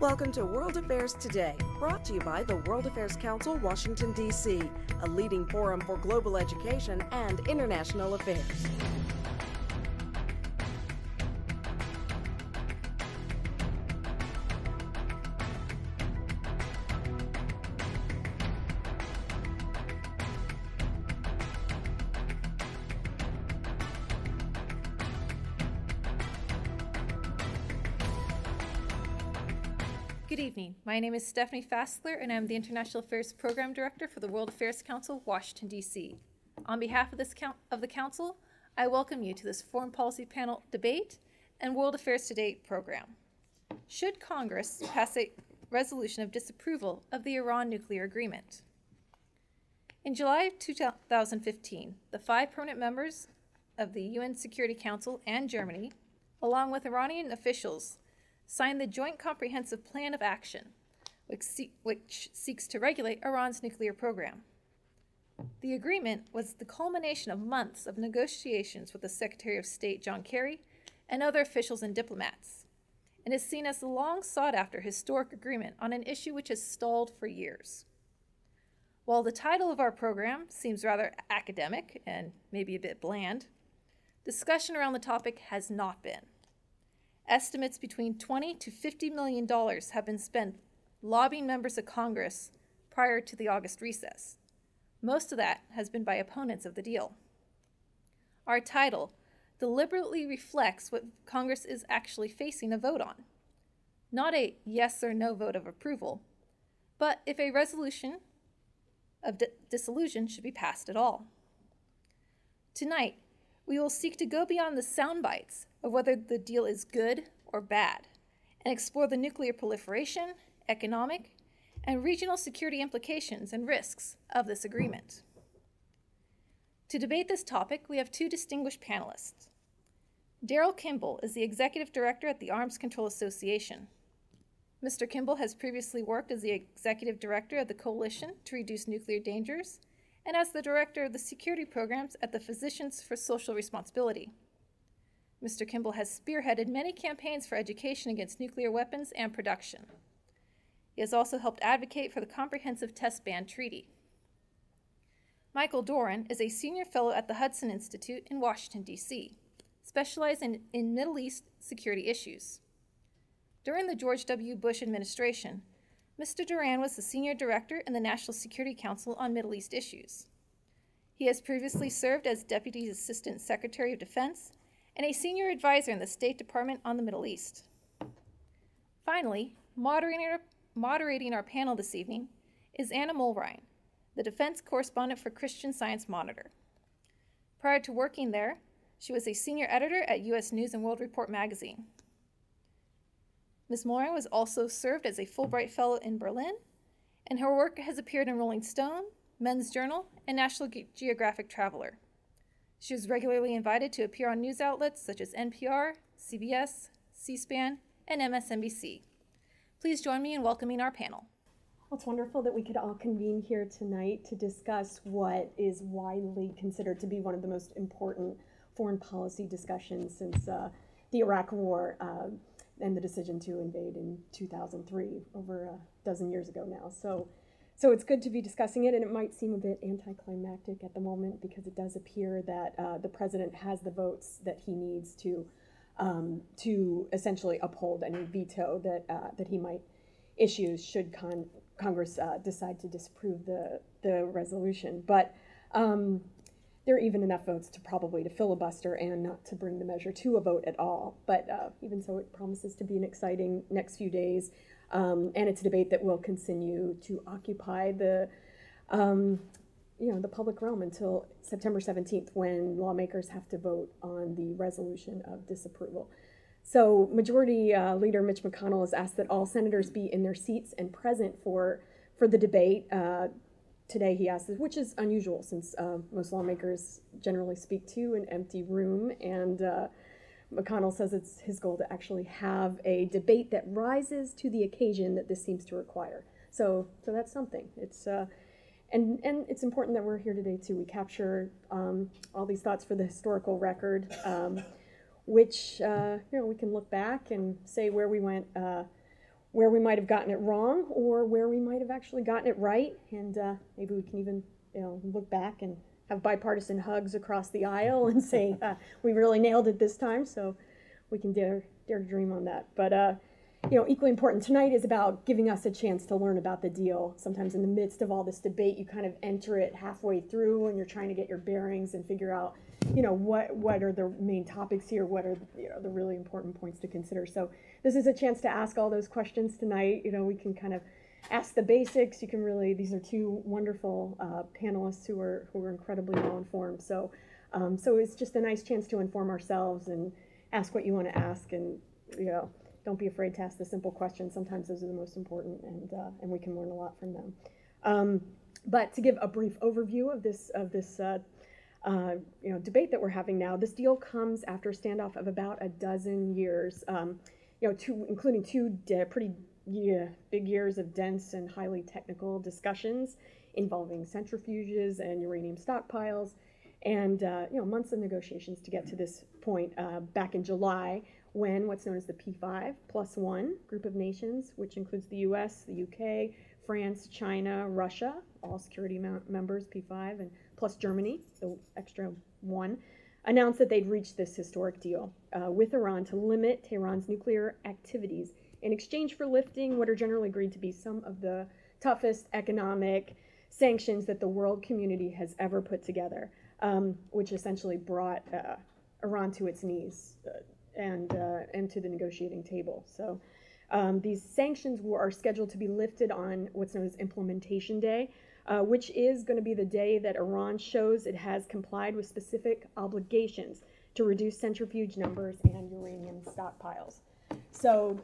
Welcome to World Affairs Today, brought to you by the World Affairs Council, Washington, D.C., a leading forum for global education and international affairs. Good evening. My name is Stephanie Fassler, and I'm the International Affairs Program Director for the World Affairs Council, Washington, D.C. On behalf of the Council, I welcome you to this Foreign Policy Panel Debate and World Affairs Today program. Should Congress pass a resolution of disapproval of the Iran nuclear agreement? In July of 2015, the 5 permanent members of the UN Security Council and Germany, along with Iranian officials, signed the Joint Comprehensive Plan of Action, which seeks to regulate Iran's nuclear program. The agreement was the culmination of months of negotiations with the Secretary of State, John Kerry, and other officials and diplomats, and is seen as a long sought-after historic agreement on an issue which has stalled for years. While the title of our program seems rather academic and maybe a bit bland, discussion around the topic has not been. Estimates between $20 to $50 million have been spent lobbying members of Congress prior to the August recess. Most of that has been by opponents of the deal. Our title deliberately reflects what Congress is actually facing a vote on, not a yes or no vote of approval, but if a resolution of dissolution should be passed at all. Tonight, we will seek to go beyond the sound bites of whether the deal is good or bad, and explore the nuclear proliferation, economic, and regional security implications and risks of this agreement. To debate this topic, we have 2 distinguished panelists. Daryl Kimball is the Executive Director at the Arms Control Association. Mr. Kimball has previously worked as the Executive Director of the Coalition to Reduce Nuclear Dangers and as the Director of the Security Programs at the Physicians for Social Responsibility. Mr. Kimball has spearheaded many campaigns for education against nuclear weapons and production. He has also helped advocate for the Comprehensive Test Ban Treaty. Michael Doran is a senior fellow at the Hudson Institute in Washington, D.C., specializing in Middle East security issues. During the George W. Bush administration, Mr. Doran was the senior director in the National Security Council on Middle East issues. He has previously served as Deputy Assistant Secretary of Defense and a senior advisor in the State Department on the Middle East. Finally, moderating our panel this evening is Anna Mulrine, the defense correspondent for Christian Science Monitor. Prior to working there, she was a senior editor at U.S. News & World Report magazine. Ms. Mulrine was also served as a Fulbright Fellow in Berlin, and her work has appeared in Rolling Stone, Men's Journal, and National Geographic Traveler. She was regularly invited to appear on news outlets such as NPR, CBS, C-SPAN, and MSNBC. Please join me in welcoming our panel. Well, it's wonderful that we could all convene here tonight to discuss what is widely considered to be one of the most important foreign policy discussions since the Iraq War and the decision to invade in 2003, over a dozen years ago now. So it's good to be discussing it, and it might seem a bit anticlimactic at the moment because it does appear that the president has the votes that he needs to essentially uphold any veto that that he might issue should Congress decide to disapprove the resolution. But there are even enough votes to probably to filibuster and not to bring the measure to a vote at all. But even so, it promises to be an exciting next few days. And it's a debate that will continue to occupy the, the public realm until September 17th, when lawmakers have to vote on the resolution of disapproval. So Majority Leader Mitch McConnell has asked that all senators be in their seats and present for the debate. Today he asked, which is unusual since most lawmakers generally speak to an empty room, and McConnell says it's his goal to actually have a debate that rises to the occasion that this seems to require. So that's something. It's and it's important that we're here today too. We capture all these thoughts for the historical record, which we can look back and say where we went where we might have gotten it wrong or where we might have actually gotten it right. And maybe we can even look back and have bipartisan hugs across the aisle and say, we really nailed it this time, so we can dare to dream on that. But equally important tonight is about giving us a chance to learn about the deal. Sometimes in the midst of all this debate, you kind of enter it halfway through and you're trying to get your bearings and figure out, what are the main topics here? What are the really important points to consider? So this is a chance to ask all those questions tonight. We can kind of ask the basics. You can really, these are two wonderful panelists who are incredibly well informed. So, so it's just a nice chance to inform ourselves and ask what you want to ask, and don't be afraid to ask the simple questions. Sometimes those are the most important, and we can learn a lot from them. But to give a brief overview of this. Debate that we're having now. This deal comes after a standoff of about a dozen years, including two pretty big years of dense and highly technical discussions involving centrifuges and uranium stockpiles, and months of negotiations to get to this point back in July, when what's known as the P5+1 group of nations, which includes the U.S., the U.K., France, China, Russia, all security members, P5, and plus Germany, the extra one, announced that they'd reached this historic deal with Iran to limit Tehran's nuclear activities in exchange for lifting what are generally agreed to be some of the toughest economic sanctions that the world community has ever put together, which essentially brought Iran to its knees and to the negotiating table. So these sanctions are scheduled to be lifted on what's known as Implementation Day, which is going to be the day that Iran shows it has complied with specific obligations to reduce centrifuge numbers and uranium stockpiles. So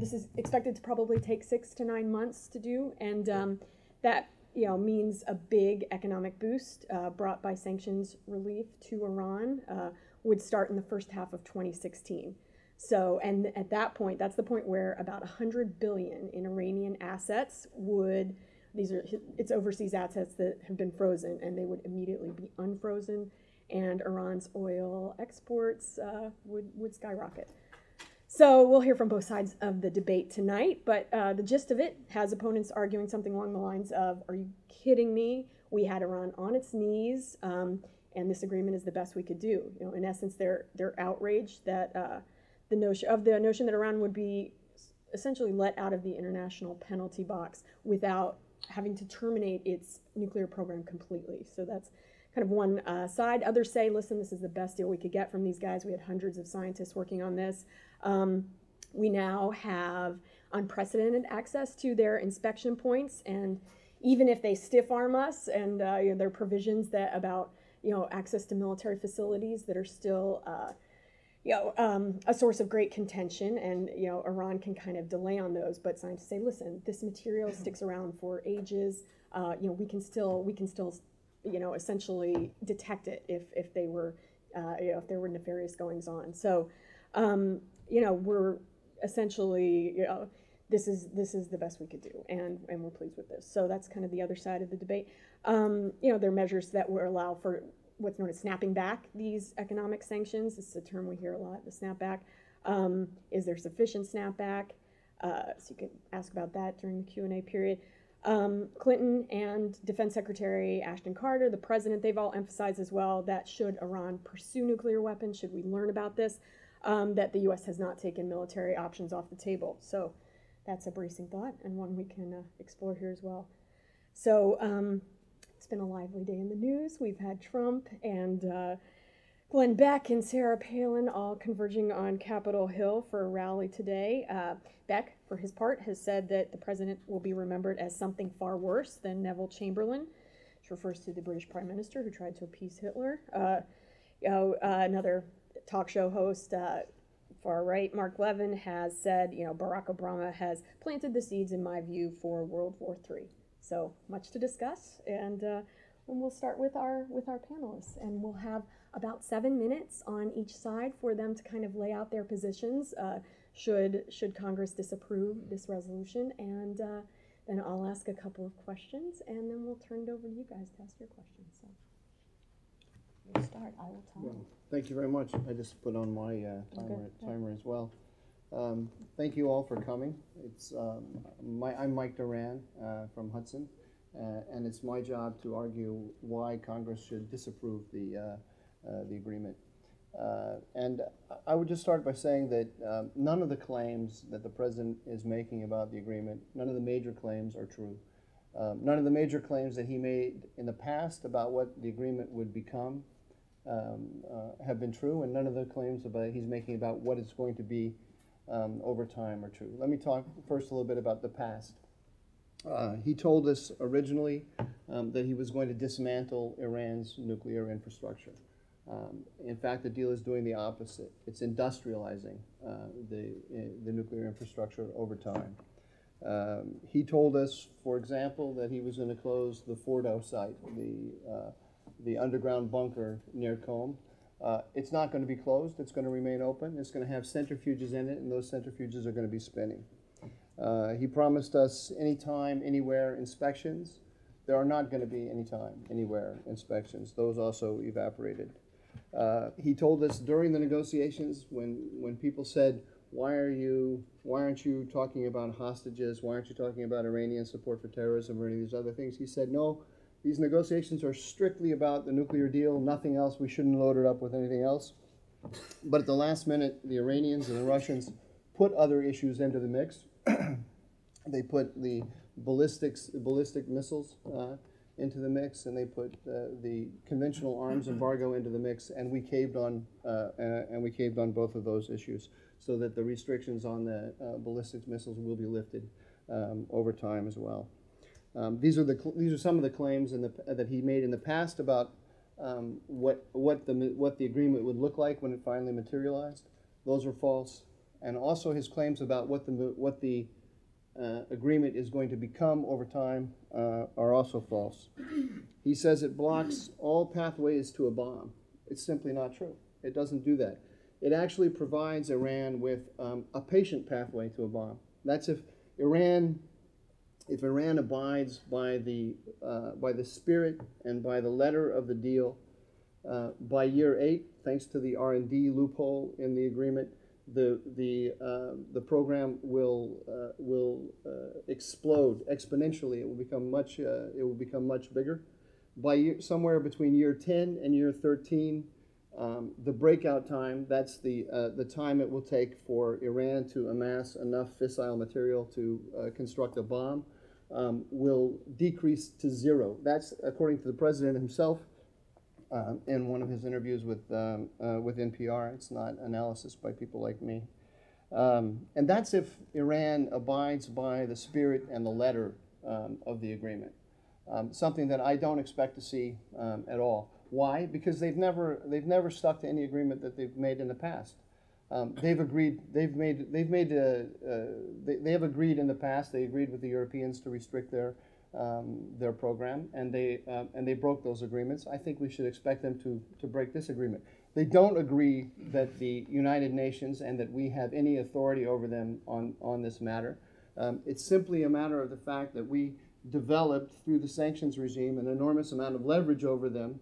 this is expected to probably take 6 to 9 months to do, and that means a big economic boost brought by sanctions relief to Iran would start in the first half of 2016. So, and at that point, that's the point where about $100 billion in Iranian assets would. It's overseas assets that have been frozen, and they would immediately be unfrozen, and Iran's oil exports would skyrocket. So we'll hear from both sides of the debate tonight, but the gist of it has opponents arguing something along the lines of, are you kidding me? We had Iran on its knees, and this agreement is the best we could do. In essence, they're outraged that the notion that Iran would be essentially let out of the international penalty box without having to terminate its nuclear program completely. So that's kind of one side. Others say, listen, this is the best deal we could get from these guys. We had hundreds of scientists working on this. We now have unprecedented access to their inspection points, and even if they stiff arm us, and there are provisions that about access to military facilities that are still a source of great contention, and Iran can kind of delay on those. But scientists say, listen, this material sticks around for ages. We can still essentially detect it if they were if there were nefarious goings on. So we're essentially this is the best we could do, and we're pleased with this. So that's kind of the other side of the debate. There are measures that would allow for what's known as snapping back these economic sanctions. This is a term we hear a lot, the snapback. Is there sufficient snapback? So you can ask about that during the Q&A period. Clinton and Defense Secretary Ashton Carter, the president, they've all emphasized as well that should Iran pursue nuclear weapons, should we learn about this, that the U.S. has not taken military options off the table. So that's a bracing thought, and one we can explore here as well. So it's been a lively day in the news. We've had Trump and Glenn Beck and Sarah Palin all converging on Capitol Hill for a rally today. Beck, for his part, has said that the president will be remembered as something far worse than Neville Chamberlain, which refers to the British prime minister who tried to appease Hitler. Another talk show host, far right, Mark Levin, has said, Barack Obama has planted the seeds, in my view, for World War III. So much to discuss, and we'll start with our panelists, and we'll have about 7 minutes on each side for them to kind of lay out their positions. Should Congress disapprove this resolution, and then I'll ask a couple of questions, and then we'll turn it over to you guys to ask your questions. So we'll start. I will time. Well, thank you very much. I just put on my timer as well. Thank you all for coming. It's, I'm Mike Doran from Hudson, and it's my job to argue why Congress should disapprove the agreement. And I would just start by saying that none of the claims that the President is making about the agreement, none of the major claims are true. None of the major claims that he made in the past about what the agreement would become have been true, and none of the claims about he's making about what it's going to be over time are true. Let me talk first a little bit about the past. He told us originally that he was going to dismantle Iran's nuclear infrastructure. In fact, the deal is doing the opposite. It's industrializing the nuclear infrastructure over time. He told us, for example, that he was going to close the Fordow site, the underground bunker near Qom. It's not going to be closed. It's going to remain open. It's going to have centrifuges in it, and those centrifuges are going to be spinning. He promised us anytime, anywhere inspections. There are not going to be anytime, anywhere inspections. Those also evaporated. He told us during the negotiations when people said, why aren't you talking about hostages? Why aren't you talking about Iranian support for terrorism or any of these other things? He said, no, these negotiations are strictly about the nuclear deal, nothing else. We shouldn't load it up with anything else. But at the last minute, the Iranians and the Russians put other issues into the mix. They put the ballistic missiles into the mix, and they put the conventional arms embargo into the mix, and we caved on both of those issues, so that the restrictions on the ballistic missiles will be lifted over time as well. These are some of the claims in the, that he made in the past about what the agreement would look like when it finally materialized. Those were false, and also his claims about what the agreement is going to become over time are also false. He says it blocks all pathways to a bomb. It's simply not true. It doesn't do that. It actually provides Iran with a patient pathway to a bomb. That's if Iran abides by the spirit and by the letter of the deal. By year 8, thanks to the R&D loophole in the agreement, the program will explode exponentially. It will become much bigger. By year, somewhere between year 10 and year 13, the breakout time, that's the time it will take for Iran to amass enough fissile material to construct a bomb, will decrease to 0. That's according to the President himself. In one of his interviews with NPR. It's not analysis by people like me. And that's if Iran abides by the spirit and the letter of the agreement, something that I don't expect to see at all. Why? Because they've never stuck to any agreement that they've made in the past. They have agreed in the past. They agreed with the Europeans to restrict their program, and they broke those agreements. I think we should expect them to break this agreement. They don't agree that the United Nations and that we have any authority over them on this matter. It's simply a matter of the fact that we developed through the sanctions regime an enormous amount of leverage over them,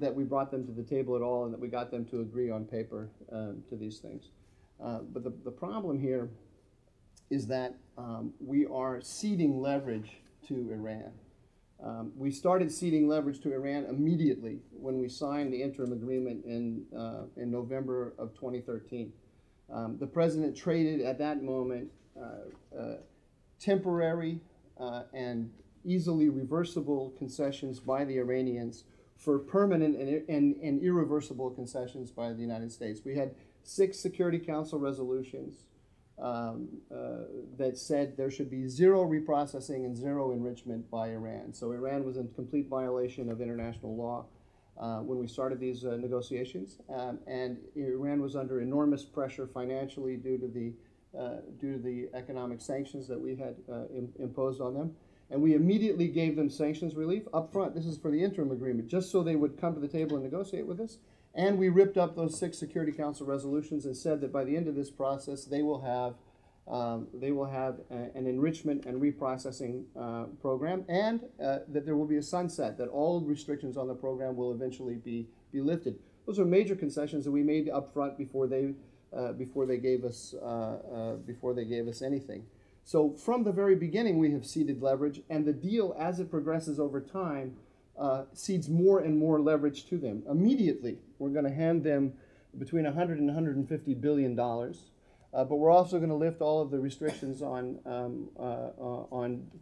that we brought them to the table at all, and that we got them to agree on paper to these things. But the problem here is that we are ceding leverage to Iran. We started ceding leverage to Iran immediately when we signed the interim agreement in November of 2013. The President traded at that moment temporary and easily reversible concessions by the Iranians for permanent and irreversible concessions by the United States. We had 6 Security Council resolutions that said there should be 0 reprocessing and 0 enrichment by Iran. So Iran was in complete violation of international law when we started these negotiations, and Iran was under enormous pressure financially due to the economic sanctions that we had imposed on them. And we immediately gave them sanctions relief up front. This is for the interim agreement, just so they would come to the table and negotiate with us. And we ripped up those 6 Security Council resolutions and said that by the end of this process, they will have an enrichment and reprocessing program, and that there will be a sunset, that all restrictions on the program will eventually be lifted. Those are major concessions that we made up front before they before they gave us anything. So from the very beginning, we have ceded leverage, and the deal, as it progresses over time, cedes more and more leverage to them. Immediately, we're going to hand them between $100 and $150 billion, but we're also going to lift all of the restrictions on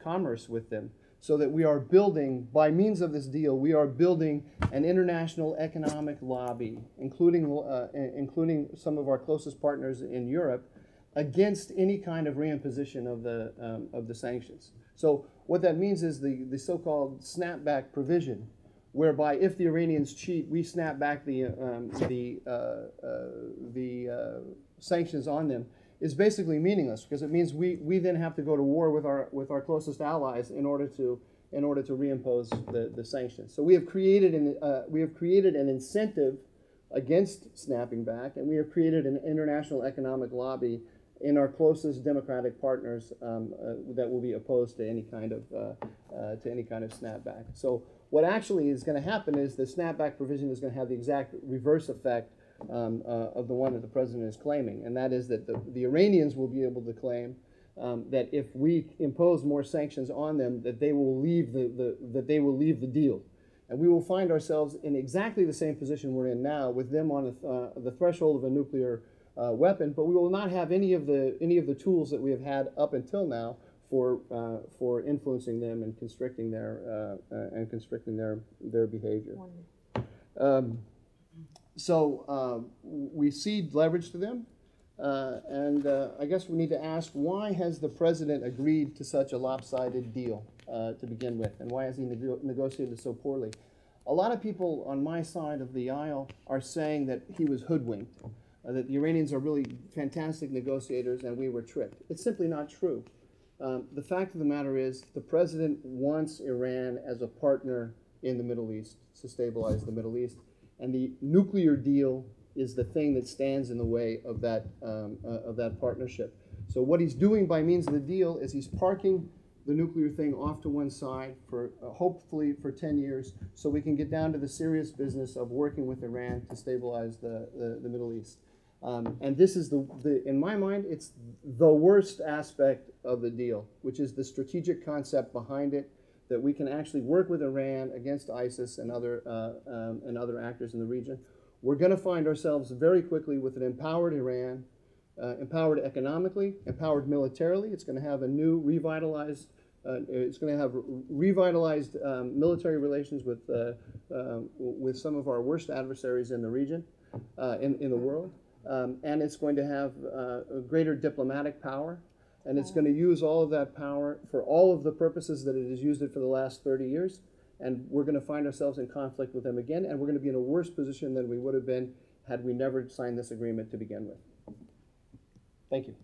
commerce with them, so that we are building, by means of this deal, we are building an international economic lobby, including some of our closest partners in Europe, against any kind of reimposition of the sanctions. So what that means is the so-called snapback provision, whereby if the Iranians cheat, we snap back the sanctions on them, is basically meaningless, because it means we then have to go to war with our closest allies in order to reimpose the sanctions. So we have created an incentive against snapping back, and we have created an international economic lobby in our closest democratic partners that will be opposed to any kind of snapback. So what actually is going to happen is the snapback provision is going to have the exact reverse effect of the one that the president is claiming, and that is that the Iranians will be able to claim that if we impose more sanctions on them, that they will leave the deal, and we will find ourselves in exactly the same position we're in now, with them on the threshold of a nuclear weapon, but we will not have any of the tools that we have had up until now for influencing them and constricting their behavior. So we cede leverage to them, and I guess we need to ask, why has the president agreed to such a lopsided deal to begin with, and why has he negotiated so poorly? A lot of people on my side of the aisle are saying that he was hoodwinked, that the Iranians are really fantastic negotiators and we were tricked. It's simply not true. The fact of the matter is the president wants Iran as a partner in the Middle East, to stabilize the Middle East. And the nuclear deal is the thing that stands in the way of that partnership. So what he's doing by means of the deal is he's parking the nuclear thing off to one side for hopefully for 10 years, so we can get down to the serious business of working with Iran to stabilize the Middle East. And this is, in my mind, it's the worst aspect of the deal, which is the strategic concept behind it, that we can actually work with Iran against ISIS and other actors in the region. We're going to find ourselves very quickly with an empowered Iran, empowered economically, empowered militarily. It's going to have a new revitalized. It's going to have revitalized military relations with some of our worst adversaries in the region, in the world, and it's going to have a greater diplomatic power. And it's going to use all of that power for all of the purposes that it has used it for the last 30 years. And we're going to find ourselves in conflict with them again. And we're going to be in a worse position than we would have been had we never signed this agreement to begin with. Thank you.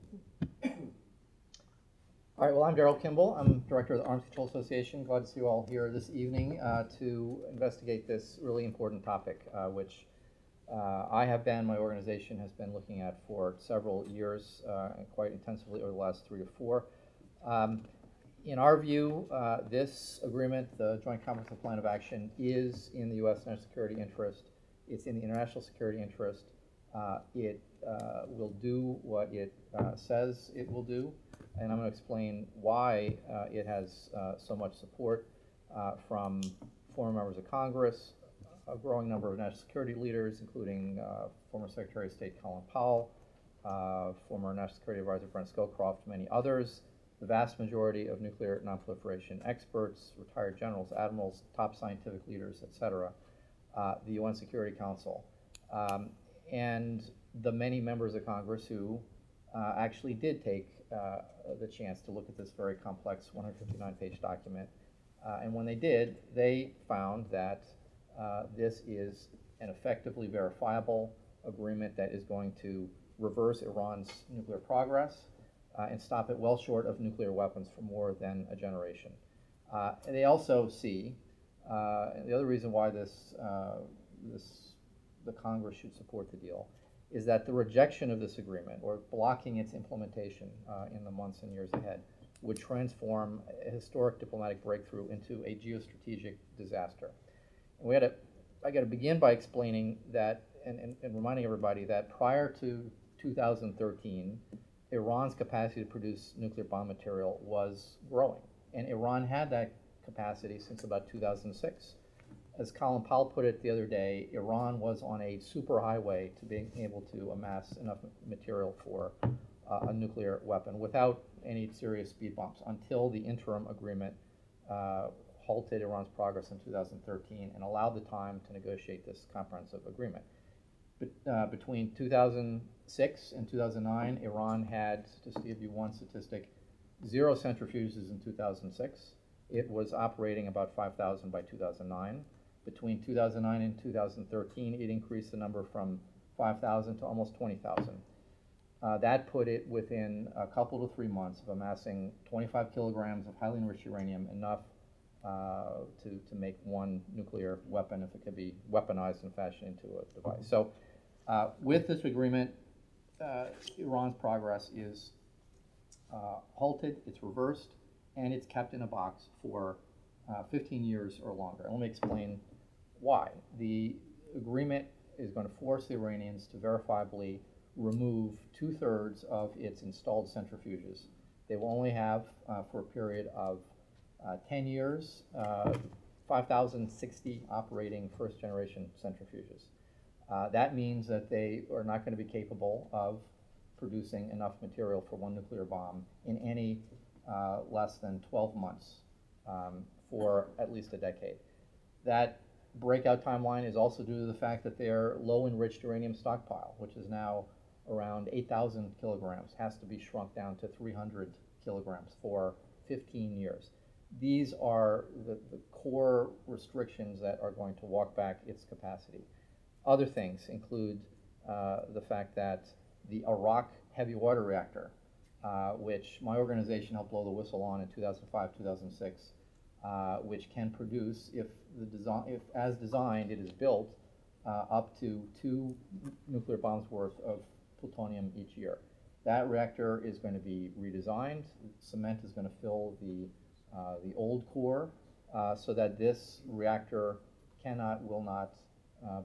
All right, well, I'm Daryl Kimball. I'm director of the Arms Control Association. Glad to see you all here this evening to investigate this really important topic, which I have been, my organization has been looking at for several years, and quite intensively over the last 3 or 4. In our view, this agreement, the Joint Comprehensive Plan of Action, is in the U.S. national security interest. It's in the international security interest. It will do what it says it will do, and I'm going to explain why it has so much support from former members of Congress, a growing number of national security leaders, including former Secretary of State Colin Powell, former National Security Advisor Brent Scowcroft, many others, the vast majority of nuclear nonproliferation experts, retired generals, admirals, top scientific leaders, etc., the UN Security Council, and the many members of Congress who actually did take the chance to look at this very complex 159-page document. And when they did, they found that this is an effectively verifiable agreement that is going to reverse Iran's nuclear progress and stop it well short of nuclear weapons for more than a generation. And they also see, the other reason why the Congress should support the deal is that the rejection of this agreement, or blocking its implementation in the months and years ahead, would transform a historic diplomatic breakthrough into a geostrategic disaster. I got to begin by explaining that and reminding everybody that prior to 2013, Iran's capacity to produce nuclear bomb material was growing. And Iran had that capacity since about 2006. As Colin Powell put it the other day, Iran was on a superhighway to being able to amass enough material for a nuclear weapon without any serious speed bumps until the interim agreement halted Iran's progress in 2013 and allowed the time to negotiate this comprehensive agreement. Between 2006 and 2009, Iran had, just to give you one statistic, 0 centrifuges in 2006. It was operating about 5,000 by 2009. Between 2009 and 2013, it increased the number from 5,000 to almost 20,000. That put it within a couple to 3 months of amassing 25 kilograms of highly enriched uranium, enough to make one nuclear weapon if it could be weaponized and fashioned into a device. So with this agreement, Iran's progress is halted, it's reversed, and it's kept in a box for 15 years or longer. And let me explain why. The agreement is going to force the Iranians to verifiably remove 2/3 of its installed centrifuges. They will only have, for a period of 10 years, 5,060 operating first-generation centrifuges. That means that they are not going to be capable of producing enough material for one nuclear bomb in any less than 12 months for at least a decade. That breakout timeline is also due to the fact that their low-enriched uranium stockpile, which is now around 8,000 kilograms, has to be shrunk down to 300 kilograms for 15 years. These are the core restrictions that are going to walk back its capacity. Other things include the fact that the Arak heavy water reactor, which my organization helped blow the whistle on in 2005, 2006, which can produce, as designed, it is built up to 2 nuclear bombs worth of plutonium each year. That reactor is going to be redesigned. Cement is going to fill the old core, so that this reactor will not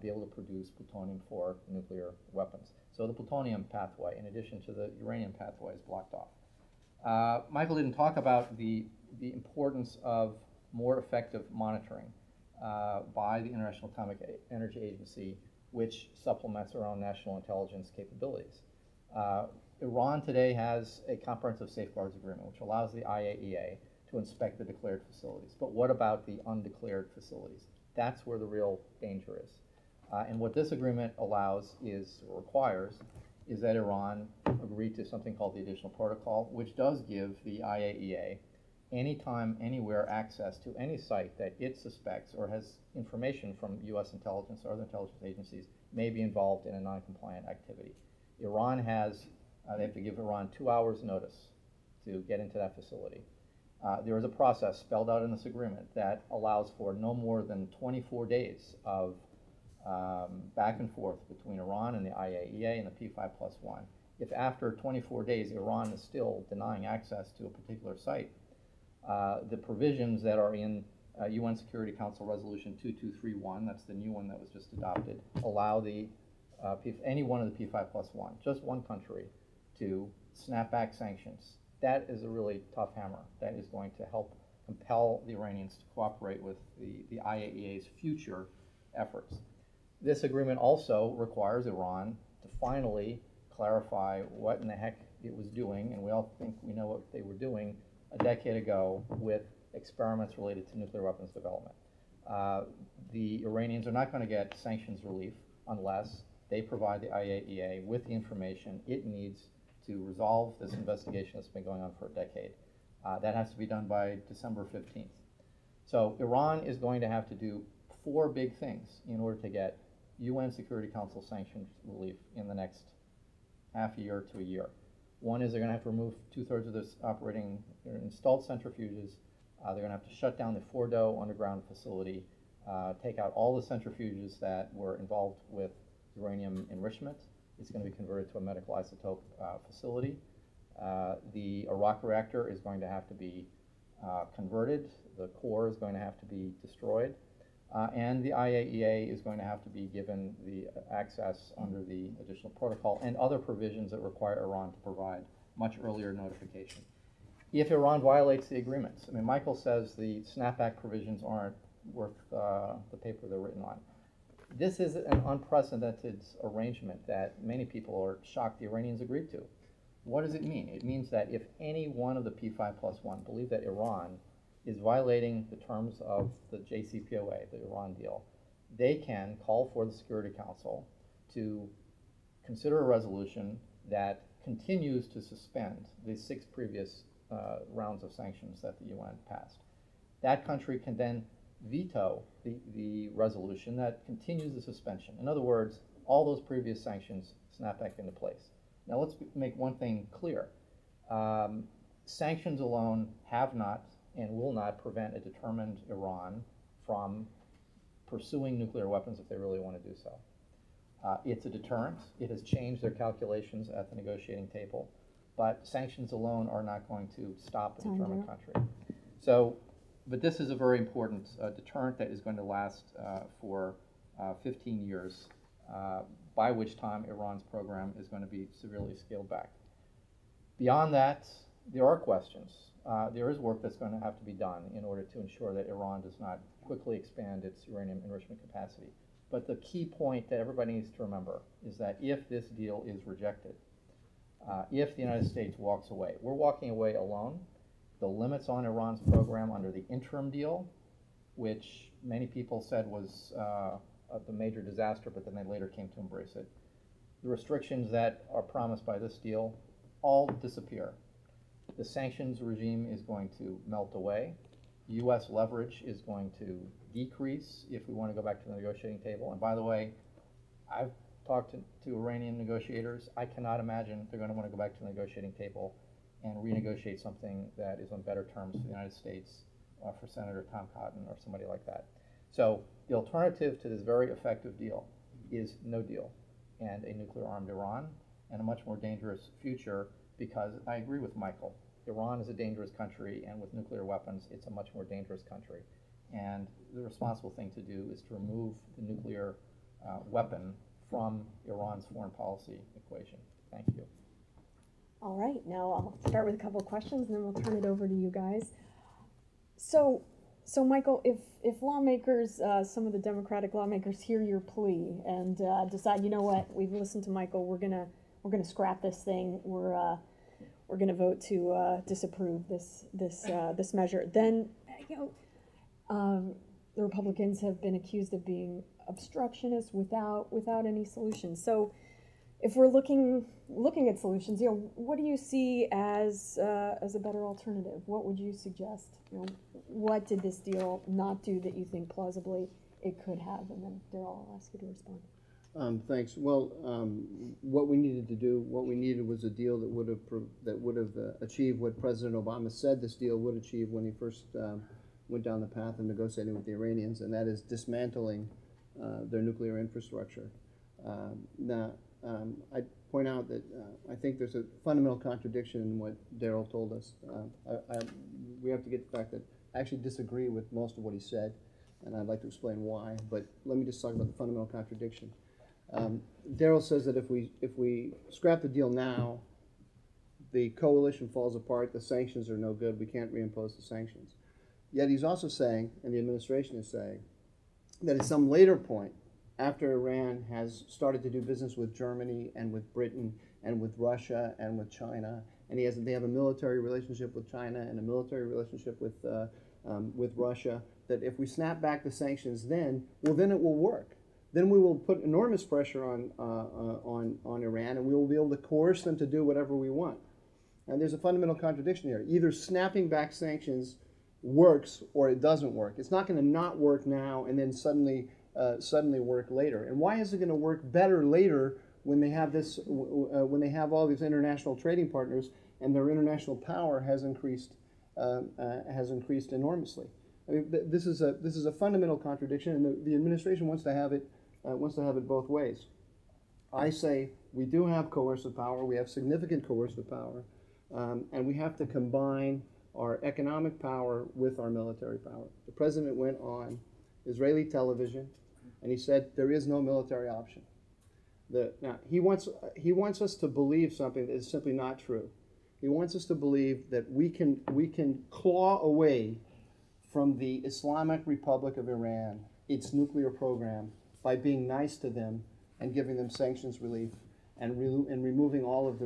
be able to produce plutonium for nuclear weapons. So the plutonium pathway, in addition to the uranium pathway, is blocked off. Michael didn't talk about the importance of more effective monitoring by the International Atomic Energy Agency, which supplements our own national intelligence capabilities. Iran today has a comprehensive safeguards agreement, which allows the IAEA to inspect the declared facilities. But what about the undeclared facilities? That's where the real danger is. And what this agreement allows is, or requires, is that Iran agree to something called the Additional Protocol, which does give the IAEA anytime, anywhere access to any site that it suspects or has information from U.S. intelligence or other intelligence agencies may be involved in a non-compliant activity. Iran has, they have to give Iran 2 hours notice to get into that facility. There is a process spelled out in this agreement that allows for no more than 24 days of back and forth between Iran and the IAEA and the P5+1. If after 24 days Iran is still denying access to a particular site, the provisions that are in UN Security Council Resolution 2231, that's the new one that was just adopted, allow the any one of the P5+1, just one country, to snap back sanctions. That is a really tough hammer that is going to help compel the Iranians to cooperate with the IAEA's future efforts. This agreement also requires Iran to finally clarify what in the heck it was doing, and we all think we know what they were doing a decade ago with experiments related to nuclear weapons development. The Iranians are not going to get sanctions relief unless they provide the IAEA with the information it needs to resolve this investigation that's been going on for a decade. That has to be done by December 15th. So Iran is going to have to do 4 big things in order to get UN Security Council sanctions relief in the next half year to a year. One is they're going to have to remove 2/3 of their operating installed centrifuges. They're going to have to shut down the Fordow underground facility, take out all the centrifuges that were involved with uranium enrichment. It's going to be converted to a medical isotope facility. The Arak reactor is going to have to be converted. The core is going to have to be destroyed. And the IAEA is going to have to be given the access under the Additional Protocol and other provisions that require Iran to provide much earlier notification if Iran violates the agreements. I mean, Michael says the snapback provisions aren't worth the paper they're written on. This is an unprecedented arrangement that many people are shocked the Iranians agreed to. What does it mean? It means that if any one of the P5+1 believe that Iran is violating the terms of the JCPOA, the Iran deal, they can call for the Security Council to consider a resolution that continues to suspend the 6 previous rounds of sanctions that the UN passed. That country can then veto the resolution that continues the suspension. In other words, all those previous sanctions snap back into place. Now let's make one thing clear. Sanctions alone have not and will not prevent a determined Iran from pursuing nuclear weapons if they really want to do so. It's a deterrent. It has changed their calculations at the negotiating table, but sanctions alone are not going to stop a determined country. So, but this is a very important deterrent that is going to last for 15 years, by which time Iran's program is going to be severely scaled back. Beyond that, there are questions. There is work that's going to have to be done in order to ensure that Iran does not quickly expand its uranium enrichment capacity. But the key point that everybody needs to remember is that if this deal is rejected, if the United States walks away, we're walking away alone. The limits on Iran's program under the interim deal, which many people said was the major disaster, but then they later came to embrace it. The restrictions that are promised by this deal all disappear. The sanctions regime is going to melt away. U.S. leverage is going to decrease if we want to go back to the negotiating table. And by the way, I've talked to Iranian negotiators. I cannot imagine they're going to want to go back to the negotiating table and renegotiate something that is on better terms for the United States or for Senator Tom Cotton or somebody like that. So the alternative to this very effective deal is no deal and a nuclear-armed Iran and a much more dangerous future, because I agree with Michael. Iran is a dangerous country, and with nuclear weapons, it's a much more dangerous country. And the responsible thing to do is to remove the nuclear weapon from Iran's foreign policy equation. Thank you. All right, now I'll start with a couple of questions, and then we'll turn it over to you guys. So Michael, if lawmakers, some of the Democratic lawmakers hear your plea and decide, you know what, we've listened to Michael, we're gonna scrap this thing, we're gonna vote to disapprove this measure, then, you know, the Republicans have been accused of being obstructionist without any solution. So if we're looking at solutions, you know, what do you see as a better alternative? What would you suggest? You know, what did this deal not do that you think plausibly it could have? And then Daryl, I'll ask you to respond. Thanks. Well, what we needed was a deal that would have achieved what President Obama said this deal would achieve when he first went down the path of negotiating with the Iranians, and that is dismantling their nuclear infrastructure. I'd point out that I think there's a fundamental contradiction in what Daryl told us. We have to get the fact that I actually disagree with most of what he said, and I'd like to explain why, but let me just talk about the fundamental contradiction. Daryl says that if we scrap the deal now, the coalition falls apart, the sanctions are no good, we can't reimpose the sanctions. Yet he's also saying, and the administration is saying, that at some later point, after Iran has started to do business with Germany and with Britain and with Russia and with China, and they have a military relationship with China and a military relationship with Russia, that if we snap back the sanctions then, well, then it will work. Then we will put enormous pressure on Iran, and we will be able to coerce them to do whatever we want. And there's a fundamental contradiction here. Either snapping back sanctions works or it doesn't work. It's not going to not work now and then suddenly work later. And why is it going to work better later when they have this, when they have all these international trading partners and their international power has increased enormously? I mean, this is a fundamental contradiction, and the administration wants to have it both ways. I say we do have coercive power. We have significant coercive power, and we have to combine our economic power with our military power. The president went on Israeli television, and he said there is no military option. Now, he wants us to believe something that is simply not true. He wants us to believe that we can claw away from the Islamic Republic of Iran its nuclear program by being nice to them and giving them sanctions relief and removing all of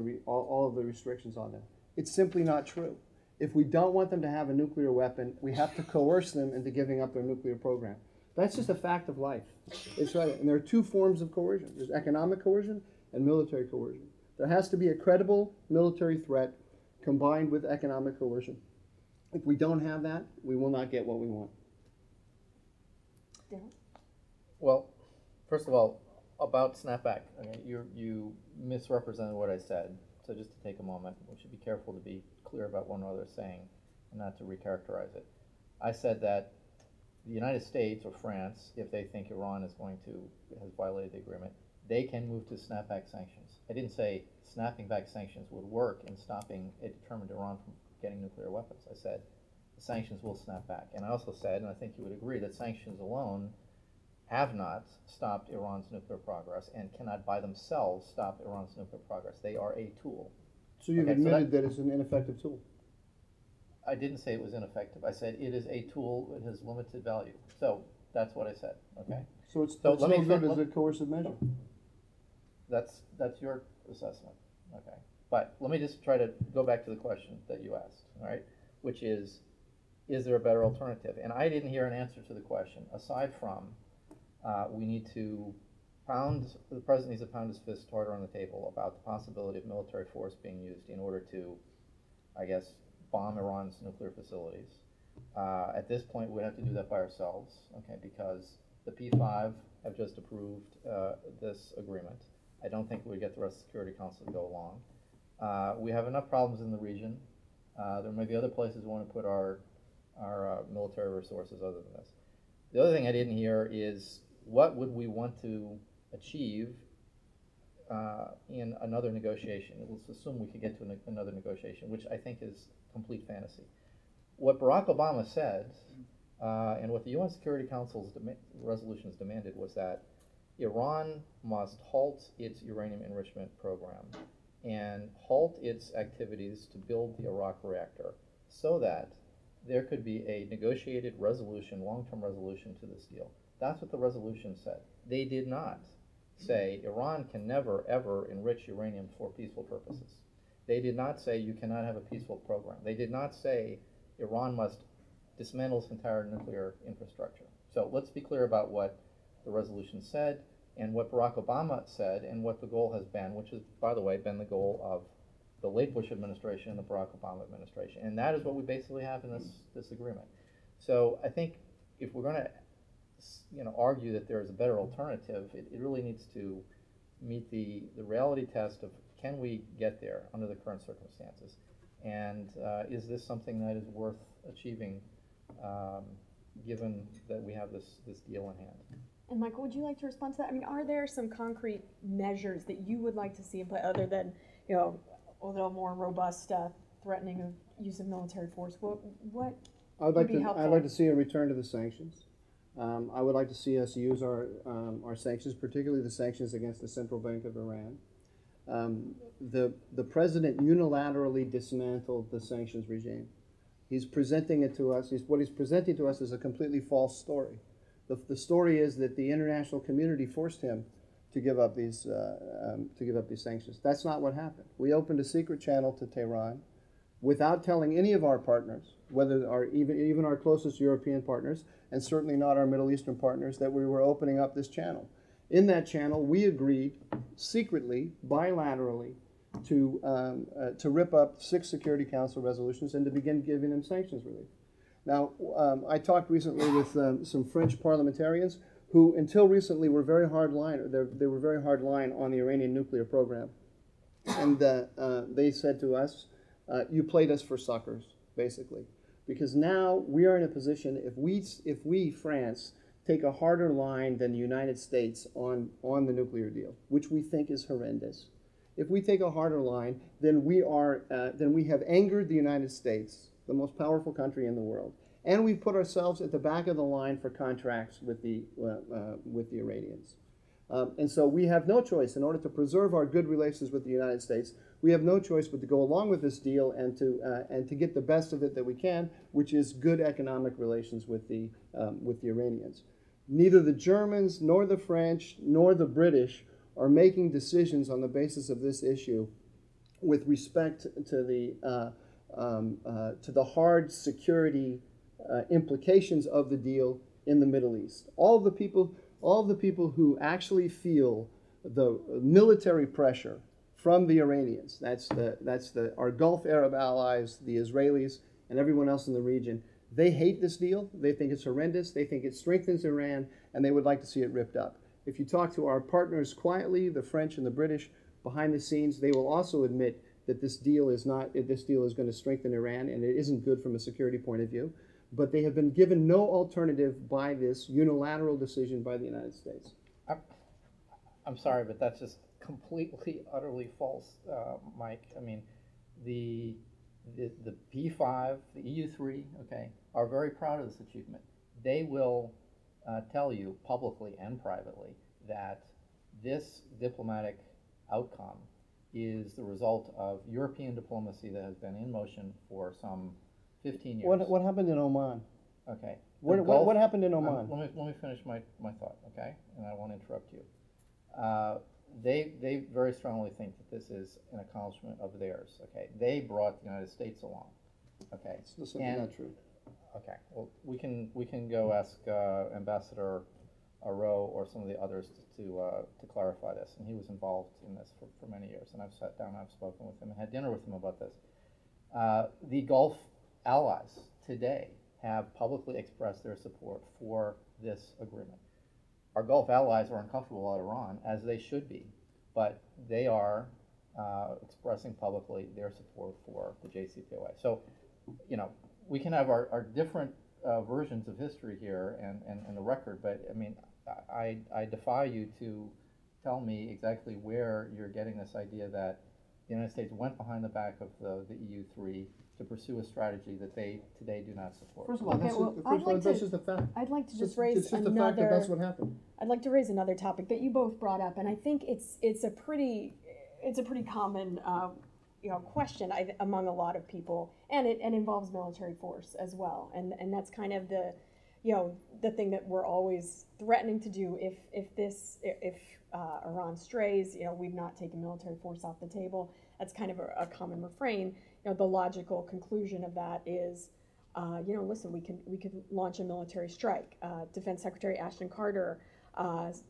the restrictions on them. It's simply not true. If we don't want them to have a nuclear weapon, we have to coerce them into giving up their nuclear program. That's just a fact of life. It's right. And there are two forms of coercion. There's economic coercion and military coercion. There has to be a credible military threat combined with economic coercion. If we don't have that, we will not get what we want. Daryl? Well, first of all, about snapback, I mean, you misrepresented what I said. So just to take a moment, we should be careful to be clear about one another saying and not to recharacterize it. I said that the United States or France, if they think Iran has violated the agreement, they can move to snap back sanctions. I didn't say snapping back sanctions would work in stopping a determined Iran from getting nuclear weapons. I said the sanctions will snap back. And I also said, and I think you would agree, that sanctions alone have not stopped Iran's nuclear progress and cannot by themselves stop Iran's nuclear progress. They are a tool. So you've admitted that it's an ineffective tool. I didn't say it was ineffective. I said it is a tool. It has limited value. So that's what I said. Okay. So it's so no good as a coercive measure. That's your assessment. Okay. But let me just try to go back to the question that you asked. All right. Which is there a better alternative? And I didn't hear an answer to the question aside from we need to pound. The president needs to pound his fist harder on the table about the possibility of military force being used in order to, I guess, bomb Iran's nuclear facilities. At this point, we'd have to do that by ourselves, okay, because the P5 have just approved this agreement. I don't think we'd get the rest of the Security Council to go along. We have enough problems in the region. There may be other places we want to put our military resources other than this. The other thing I didn't hear is what would we want to achieve in another negotiation. Let's assume we could get to another negotiation, which I think is complete fantasy. What Barack Obama said, and what the UN Security Council's resolutions demanded, was that Iran must halt its uranium enrichment program and halt its activities to build the Arak reactor so that there could be a negotiated resolution, long-term resolution to this deal. That's what the resolution said. They did not say Iran can never, ever enrich uranium for peaceful purposes. They did not say you cannot have a peaceful program. They did not say Iran must dismantle its entire nuclear infrastructure. So let's be clear about what the resolution said and what Barack Obama said and what the goal has been, which has, by the way, been the goal of the late Bush administration and the Barack Obama administration. And that is what we basically have in this agreement. So I think if we're going to argue that there is a better alternative, it really needs to meet the reality test of can we get there under the current circumstances, and is this something that is worth achieving given that we have this deal in hand. And Michael, would you like to respond to that? I mean, are there some concrete measures that you would like to see in play other than, you know, a little more robust threatening of use of military force? What would be helpful? I'd like to see a return to the sanctions. I would like to see us use our sanctions, particularly the sanctions against the Central Bank of Iran. The president unilaterally dismantled the sanctions regime. He's presenting it to us. What he's presenting to us is a completely false story. The story is that the international community forced him to give up these sanctions. That's not what happened. We opened a secret channel to Tehran, without telling any of our partners, whether even our closest European partners, and certainly not our Middle Eastern partners, that we were opening up this channel. In that channel, we agreed secretly, bilaterally, to rip up 6 Security Council resolutions and to begin giving them sanctions relief. Now, I talked recently with some French parliamentarians who, until recently, were very hard-line. They were very hard-line on the Iranian nuclear program, and they said to us, you played us for suckers, basically, because now we are in a position, if we, France, take a harder line than the United States on the nuclear deal, which we think is horrendous. If we take a harder line, then we have angered the United States, the most powerful country in the world, and we put ourselves at the back of the line for contracts with the Iranians. And so we have no choice, in order to preserve our good relations with the United States, we have no choice but to go along with this deal and to get the best of it that we can, which is good economic relations with the Iranians. Neither the Germans, nor the French, nor the British are making decisions on the basis of this issue with respect to the hard security implications of the deal in the Middle East. All of the people who actually feel the military pressure from the Iranians, our Gulf Arab allies, the Israelis, and everyone else in the region, they hate this deal. They think it's horrendous. They think it strengthens Iran, and they would like to see it ripped up. If you talk to our partners quietly, the French and the British, behind the scenes, they will also admit that this deal is going to strengthen Iran, and it isn't good from a security point of view. But they have been given no alternative by this unilateral decision by the United States. I'm sorry, but that's just completely, utterly false, Mike. I mean, the P5, the EU3, okay, are very proud of this achievement. They will tell you publicly and privately that this diplomatic outcome is the result of European diplomacy that has been in motion for some 15 years. What happened in Oman? Okay. What happened in Oman? Let me finish my thought, okay? And I won't interrupt you. They very strongly think that this is an accomplishment of theirs, okay? They brought the United States along, okay? So this is not true. Okay. Well, we can go ask Ambassador Arrow or some of the others to clarify this. And he was involved in this for many years. And I've sat down, I've spoken with him, and had dinner with him about this. The Gulf allies today have publicly expressed their support for this agreement. Our Gulf allies are uncomfortable at Iran, as they should be, but they are expressing publicly their support for the JCPOA. So, you know, we can have our different versions of history here and the record, but I mean, I defy you to tell me exactly where you're getting this idea that the United States went behind the back of the EU3 to pursue a strategy that they today do not support. First of all, that's just a fact. I'd like to just raise another. It's just the fact that that's what happened. I'd like to raise another topic that you both brought up, and I think it's a pretty common question among a lot of people, and it involves military force as well, and that's kind of the the thing that we're always threatening to do if Iran strays, we've not taken military force off the table. That's kind of a common refrain. The logical conclusion of that is, listen, we could launch a military strike. Defense Secretary Ashton Carter, as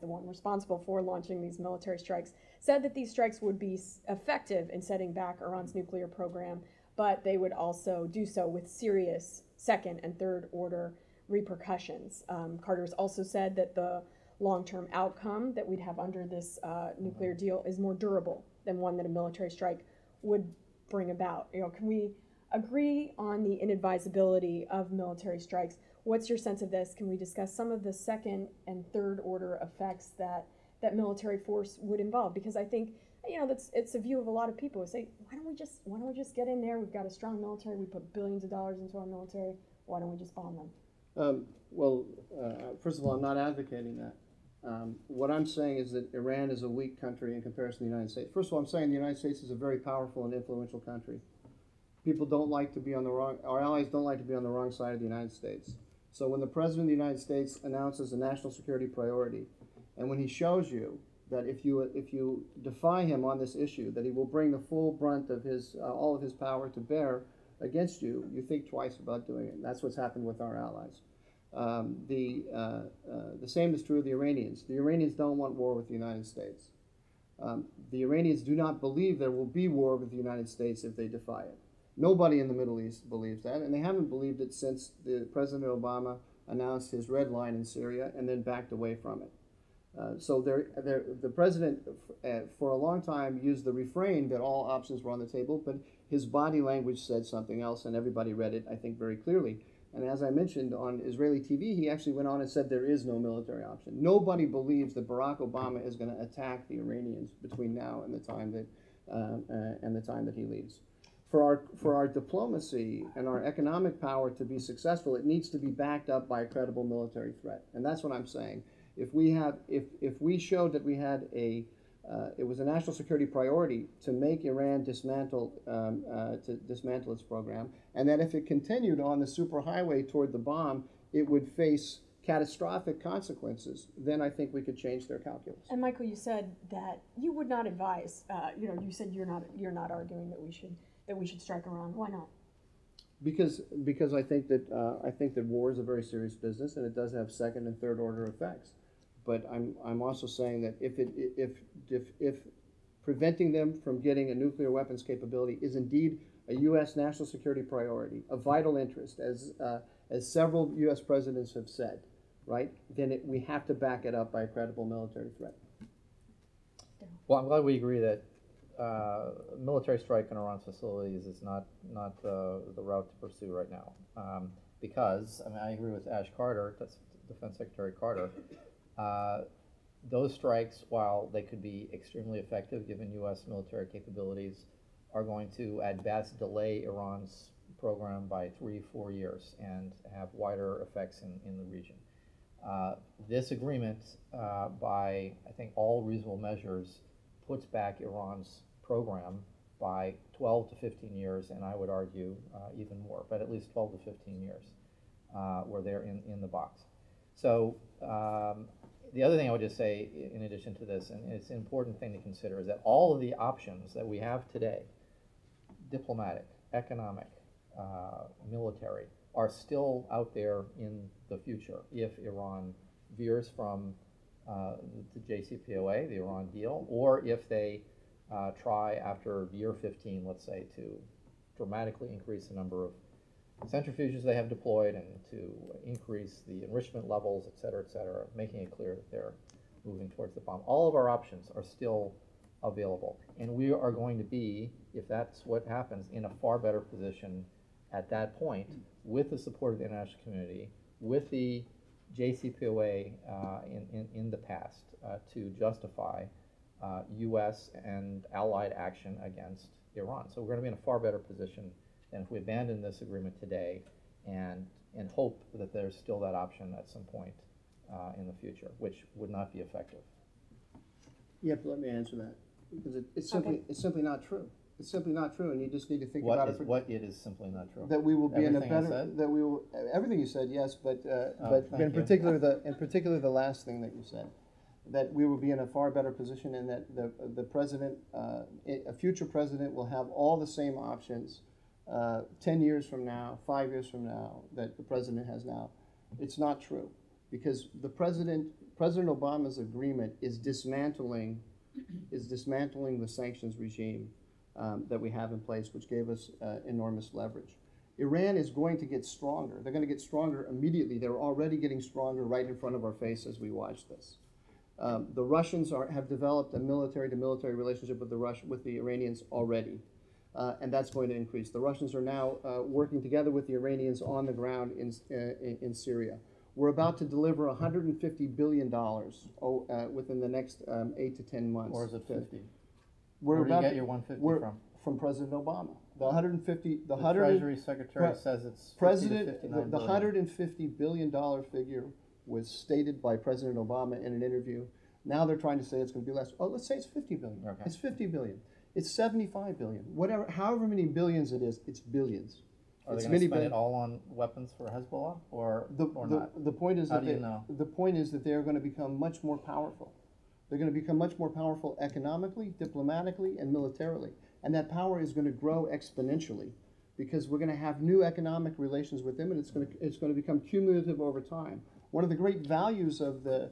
the one responsible for launching these military strikes, said that these strikes would be effective in setting back Iran's nuclear program, but they would also do so with serious second and third order repercussions. Carter's also said that the long-term outcome that we'd have under this nuclear deal is more durable than one that a military strike would bring about. Can we agree on the inadvisability of military strikes? What's your sense of this? Can we discuss some of the second and third order effects that military force would involve? Because I think it's a view of a lot of people who say, why don't we just get in there? We've got a strong military. We put billions of dollars into our military. Why don't we just bomb them? First of all, I'm not advocating that. What I'm saying is that Iran is a weak country in comparison to the United States. First of all, I'm saying the United States is a very powerful and influential country. Our allies don't like to be on the wrong side of the United States. So when the President of the United States announces a national security priority, and when he shows you that if you defy him on this issue, that he will bring the full brunt of his all of his power to bear against you, you think twice about doing it. And that's what's happened with our allies. The same is true of the Iranians. The Iranians don't want war with the United States. The Iranians do not believe there will be war with the United States if they defy it. Nobody in the Middle East believes that, and they haven't believed it since the President Obama announced his red line in Syria and then backed away from it. So the President, for a long time, used the refrain that all options were on the table, but his body language said something else, and everybody read it, I think, very clearly. And as I mentioned on Israeli TV, he actually went on and said there is no military option. Nobody believes that Barack Obama is going to attack the Iranians between now and the time that he leaves. for our diplomacy and our economic power to be successful, it needs to be backed up by a credible military threat. And that's what I'm saying. If we showed that we had a, it was a national security priority to make Iran dismantle its program, and that if it continued on the superhighway toward the bomb, it would face catastrophic consequences, then I think we could change their calculus. And Michael, you said that you would not advise. You know, you said you're not arguing that we should strike Iran. Why not? Because I think that war is a very serious business, and it does have second and third order effects. But I'm also saying that if preventing them from getting a nuclear weapons capability is indeed a U.S. national security priority, a vital interest, as several U.S. presidents have said, right? Then we have to back it up by a credible military threat. Well, I'm glad we agree that military strike on Iran's facilities is not the route to pursue right now, because I mean I agree with Ash Carter, that's Defense Secretary Carter. Those strikes, while they could be extremely effective given U.S. military capabilities, are going to at best delay Iran's program by 3-4 years and have wider effects in the region. This agreement, by I think all reasonable measures, puts back Iran's program by 12 to 15 years, and I would argue even more, but at least 12 to 15 years where they're in the box. So the other thing I would just say in addition to this, and it's an important thing to consider, is that all of the options that we have today, diplomatic, economic, military, are still out there in the future if Iran veers from the JCPOA, the Iran deal, or if they try after year 15, let's say, to dramatically increase the number of centrifuges they have deployed and to increase the enrichment levels, et cetera, making it clear that they're moving towards the bomb. All of our options are still available, and we are going to be, if that's what happens, in a far better position at that point with the support of the international community, with the JCPOA in the past to justify U.S. and allied action against Iran. So we're going to be in a far better position than if we abandon this agreement today and hope that there's still that option at some point in the future, which would not be effective. Yep, let me answer that, because it's simply not true. It's simply not true, and you just need to think about it. What it is simply not true. That we will be everything in a better. That we will. Everything you said, yes, but in particular the last thing that you said, that we will be in a far better position, and that the president, a future president, will have all the same options, 10 years from now, 5 years from now, that the president has now. It's not true, because the President Obama's agreement is dismantling the sanctions regime that we have in place, which gave us enormous leverage. Iran is going to get stronger. They're going to get stronger immediately. They're already getting stronger right in front of our face as we watch this. The Russians have developed a military-to-military relationship with the Iranians already, and that's going to increase. The Russians are now working together with the Iranians on the ground in Syria. We're about to deliver $150 billion within the next 8 to 10 months. Or is it 50? Where do you get your 150 from? From President Obama. The 150. The Treasury Secretary says it's President. The $150 billion figure was stated by President Obama in an interview. Now they're trying to say it's going to be less. Oh, let's say it's 50 billion. Okay. It's 50 billion. It's 75 billion. Whatever, however many billions it is, it's billions. Are they going to spend it all on weapons for Hezbollah, or not? The point is that they are going to become much more powerful. They're going to become much more powerful economically, diplomatically, and militarily. And that power is going to grow exponentially, because we're going to have new economic relations with them, and it's going to become cumulative over time. One of the great values of the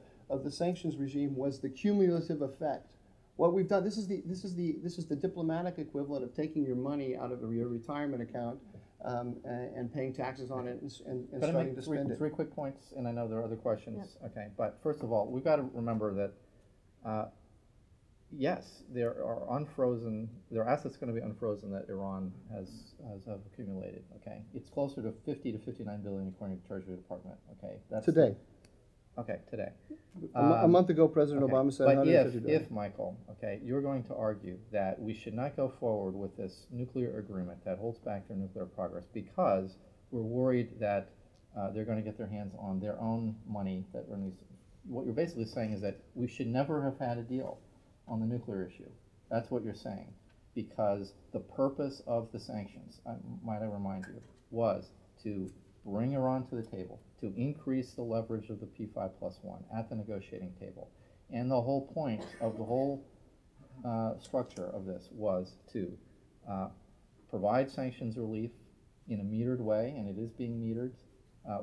sanctions regime was the cumulative effect. What we've done, this is the diplomatic equivalent of taking your money out of your retirement account and paying taxes on it and starting to spend it. Three quick points, and I know there are other questions. Yeah. Okay, but first of all, we've got to remember that yes, there are assets going to be unfrozen that Iran has accumulated. Okay, it's closer to 50 to 59 billion according to the Treasury Department. Okay, that's today. Okay, today. A month ago, President Obama said 150 billion. But if, Michael, okay, you're going to argue that we should not go forward with this nuclear agreement that holds back their nuclear progress because we're worried that they're going to get their hands on their own money. That what you're basically saying is that we should never have had a deal on the nuclear issue. That's what you're saying, because the purpose of the sanctions, might I remind you, was to bring Iran to the table, to increase the leverage of the P5 plus one at the negotiating table. And the whole point of the whole structure of this was to provide sanctions relief in a metered way, and it is being metered,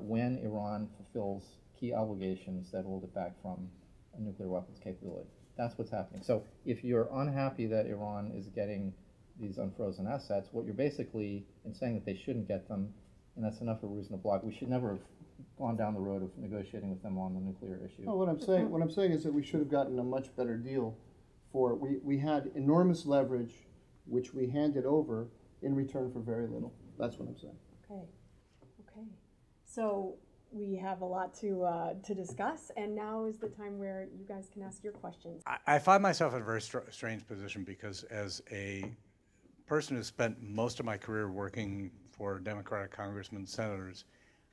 when Iran fulfills key obligations that hold it back from a nuclear weapons capability. That's what's happening. So if you're unhappy that Iran is getting these unfrozen assets, what you're basically, in saying that they shouldn't get them, and that's enough of a reason to block. We should never have gone down the road of negotiating with them on the nuclear issue. No, what I'm saying is that we should have gotten a much better deal for, we had enormous leverage, which we handed over in return for very little. That's what I'm saying. Okay, okay. So we have a lot to discuss, and now is the time where you guys can ask your questions. I find myself in a very strange position because as a person who spent most of my career working for Democratic congressmen and senators,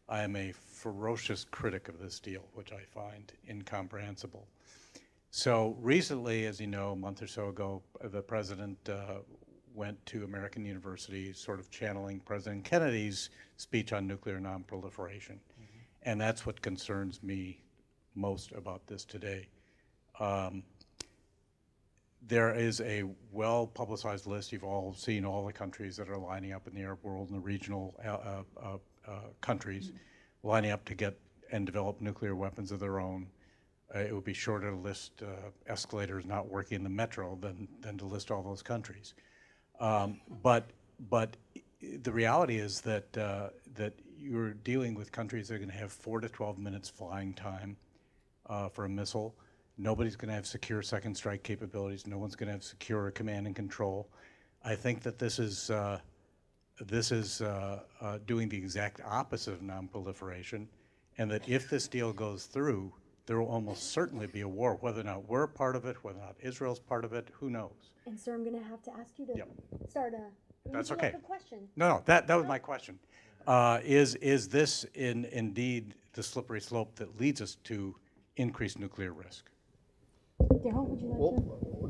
I am a ferocious critic of this deal, which I find incomprehensible. So recently, as you know, a month or so ago, the president went to American University, sort of channeling President Kennedy's speech on nuclear nonproliferation. Mm-hmm. And that's what concerns me most about this today. There is a well-publicized list. You've all seen all the countries that are lining up in the Arab world and the regional countries lining up to get and develop nuclear weapons of their own. It would be shorter to list escalators not working in the metro than to list all those countries. But the reality is that, that you're dealing with countries that are going to have 4 to 12 minutes flying time for a missile. Nobody's going to have secure second strike capabilities. No one's going to have secure command and control. I think that this is doing the exact opposite of nonproliferation, and that if this deal goes through, there will almost certainly be a war, whether or not we're part of it, whether or not Israel's part of it, who knows? And sir, I'm going to have to ask you to start a. That's okay. Like a question. No, that was my question. Is this indeed the slippery slope that leads us to increased nuclear risk? Daryl, would you like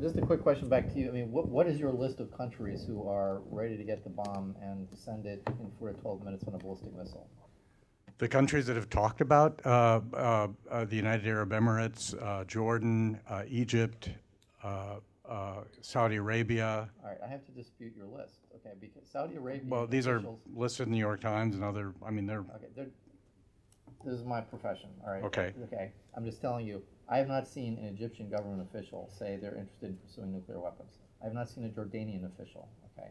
to? Just a quick question back to you. I mean, what is your list of countries who are ready to get the bomb and send it in 4 to 12 minutes on a ballistic missile? The countries that have talked about, the United Arab Emirates, Jordan, Egypt, Saudi Arabia. All right, I have to dispute your list, okay, because Saudi Arabia... Well, these are listed in the New York Times and other, I mean, they're... Okay, this is my profession, all right? Okay. Okay, I'm just telling you, I have not seen an Egyptian government official say they're interested in pursuing nuclear weapons. I have not seen a Jordanian official, okay?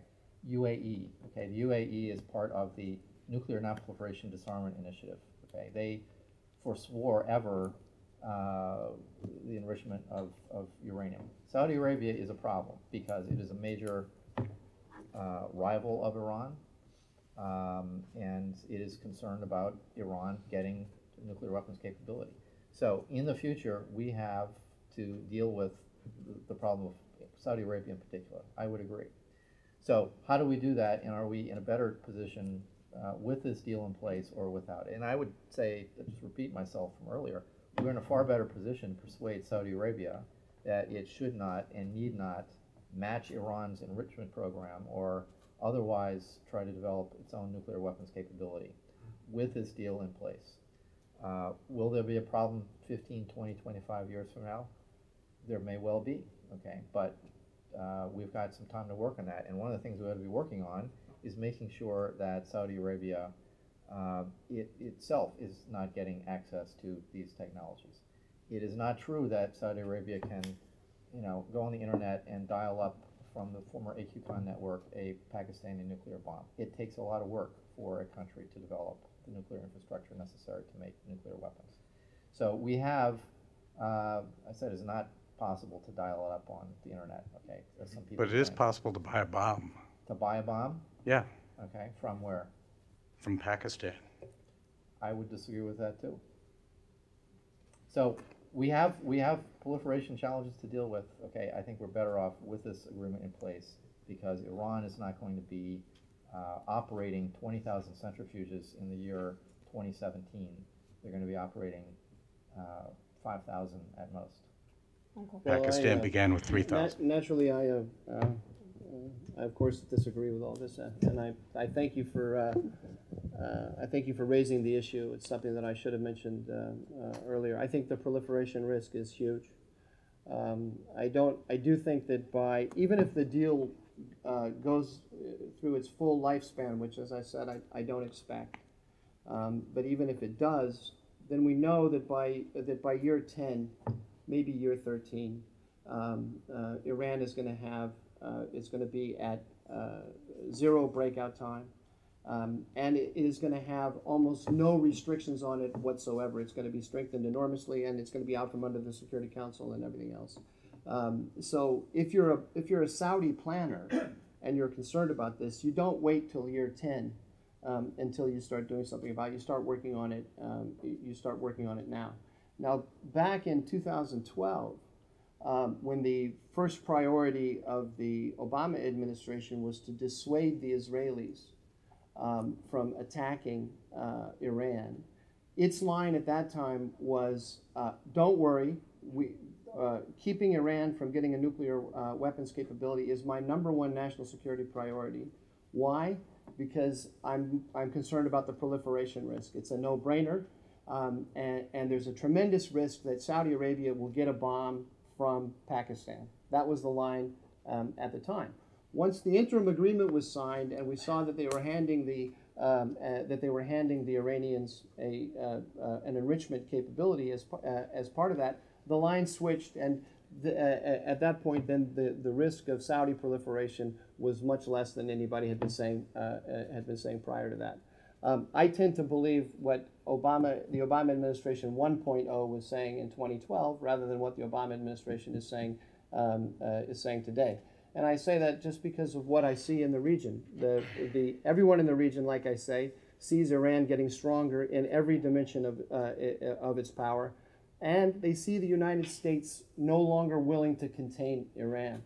UAE, okay, the UAE is part of the Nuclear Nonproliferation Disarmament Initiative, okay? They forswore ever the enrichment of uranium. Saudi Arabia is a problem because it is a major rival of Iran, and it is concerned about Iran getting nuclear weapons capability. So in the future, we have to deal with the problem of Saudi Arabia in particular. I would agree. So how do we do that, and are we in a better position with this deal in place or without it? And I would say, just repeat myself from earlier, we're in a far better position to persuade Saudi Arabia that it should not and need not match Iran's enrichment program or otherwise try to develop its own nuclear weapons capability with this deal in place. Will there be a problem 15, 20, 25 years from now? There may well be, okay, but we've got some time to work on that. And one of the things we ought to be working on is making sure that Saudi Arabia itself is not getting access to these technologies. It is not true that Saudi Arabia can, you know, go on the internet and dial up from the former AQCON network a Pakistani nuclear bomb. It takes a lot of work for a country to develop the nuclear infrastructure necessary to make nuclear weapons. So we have, I said it's not possible to dial it up on the internet, okay? Some people but it is possible to buy a bomb. To buy a bomb? Yeah. Okay, from where? From Pakistan. I would disagree with that too. So we have proliferation challenges to deal with. Okay, I think we're better off with this agreement in place because Iran is not going to be operating 20,000 centrifuges in the year 2017. They're going to be operating 5,000 at most. Well, Pakistan began with 3,000. Naturally, I of course disagree with all this, and I thank you for I thank you for raising the issue. It's something that I should have mentioned earlier. I think the proliferation risk is huge. I do think that by even if the deal goes through its full lifespan, which, as I said, I don't expect, but even if it does, then we know that by year 10, maybe year 13, Iran is going to have it's going to be at zero breakout time, and it is going to have almost no restrictions on it whatsoever. It's going to be strengthened enormously, and it's going to be out from under the Security Council and everything else. So if you're a Saudi planner and you're concerned about this, you don't wait till year 10 until you start doing something about it. You start working on it. You start working on it now. Now, back in 2012, when the first priority of the Obama administration was to dissuade the Israelis from attacking Iran, its line at that time was, don't worry, keeping Iran from getting a nuclear weapons capability is my #1 national security priority. Why? Because I'm concerned about the proliferation risk. It's a no-brainer. And there's a tremendous risk that Saudi Arabia will get a bomb from Pakistan. That was the line at the time. Once the interim agreement was signed, and we saw that they were handing the Iranians an enrichment capability as part of that, the line switched, and at that point, then the risk of Saudi proliferation was much less than anybody had been saying prior to that. I tend to believe what the Obama administration 1.0 was saying in 2012, rather than what the Obama administration is saying today. And I say that just because of what I see in the region. Everyone in the region, like I say, sees Iran getting stronger in every dimension of its power, and they see the United States no longer willing to contain Iran.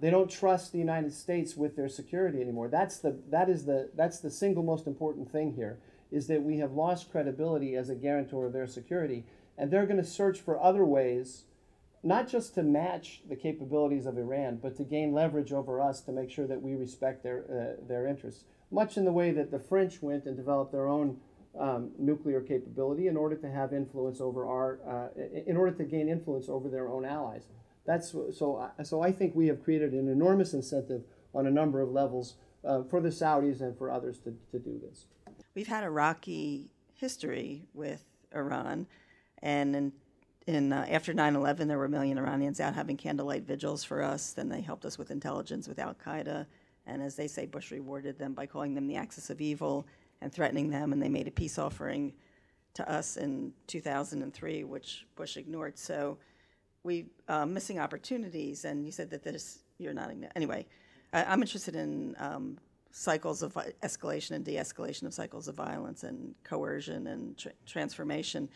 They don't trust the United States with their security anymore. That's the single most important thing here, is that we have lost credibility as a guarantor of their security, and they're going to search for other ways, not just to match the capabilities of Iran, but to gain leverage over us to make sure that we respect their interests, much in the way that the French went and developed their own nuclear capability in order to have influence over in order to gain influence over their own allies. So I think we have created an enormous incentive on a number of levels for the Saudis and for others to do this. We've had a rocky history with Iran, and after 9/11, there were a million Iranians out having candlelight vigils for us. Then they helped us with intelligence with Al-Qaeda, and as they say, Bush rewarded them by calling them the Axis of Evil and threatening them, and they made a peace offering to us in 2003, which Bush ignored. So we missing opportunities, and you said that you're not, anyway. I'm interested in cycles of escalation and de-escalation of cycles of violence and coercion and transformation.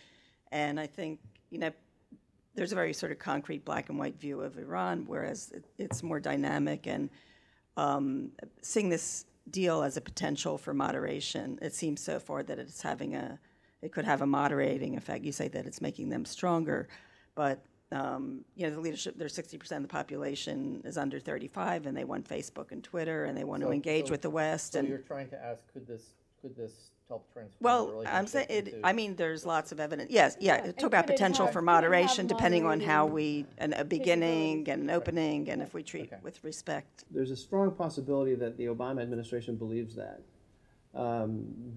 And I think, there's a very sort of concrete black and white view of Iran, whereas it's more dynamic, and seeing this deal as a potential for moderation, it seems so far that it's it could have a moderating effect. You say that it's making them stronger, but the leadership, there's 60% of the population is under 35, and they want Facebook and Twitter, and they want to engage with the West. So you're trying to ask, could this help transform the relationship? Well, I'm saying, there's lots of evidence. Yes, yeah, it talk about potential for moderation, depending on how we, a beginning and an opening, and if we treat with respect. There's a strong possibility that the Obama administration believes that.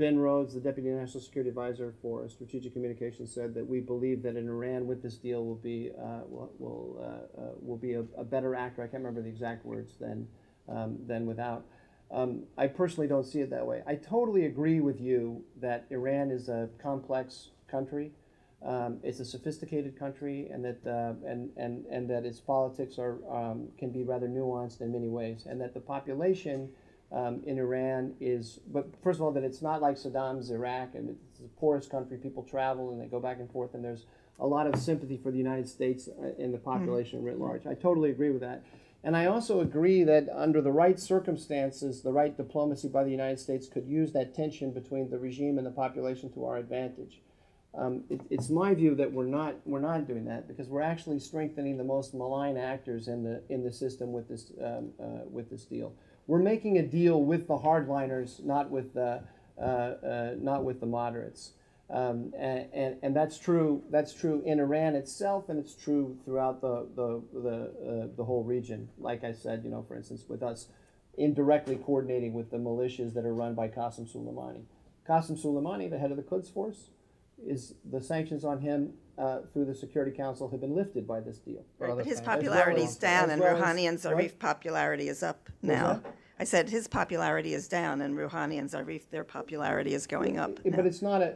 Ben Rhodes, the Deputy National Security Advisor for Strategic Communications, said that we believe that in Iran, with this deal, will be a better actor. I can't remember the exact words than without. I personally don't see it that way. I totally agree with you that Iran is a complex country. It's a sophisticated country, and that and that its politics can be rather nuanced in many ways, and that the population in Iran is, but first of all, that it's not like Saddam's Iraq, and it's the poorest country, people travel and they go back and forth, and there's a lot of sympathy for the United States and the population writ large. I totally agree with that. And I also agree that under the right circumstances, the right diplomacy by the United States could use that tension between the regime and the population to our advantage. It's my view that we're not doing that, because we're actually strengthening the most malign actors in the system with this deal. We're making a deal with the hardliners, not with the moderates. And that's true in Iran itself, and it's true throughout the whole region. Like I said, you know, for instance, with us indirectly coordinating with the militias that are run by Qasem Soleimani. Qasem Soleimani, the head of the Quds Force, is the sanctions on him through the Security Council have been lifted by this deal. Right, but his popularity is down, and Rouhani and Zarif popularity is up now. I said his popularity is down, and Rouhani and Zarif, their popularity is going up. But it's not a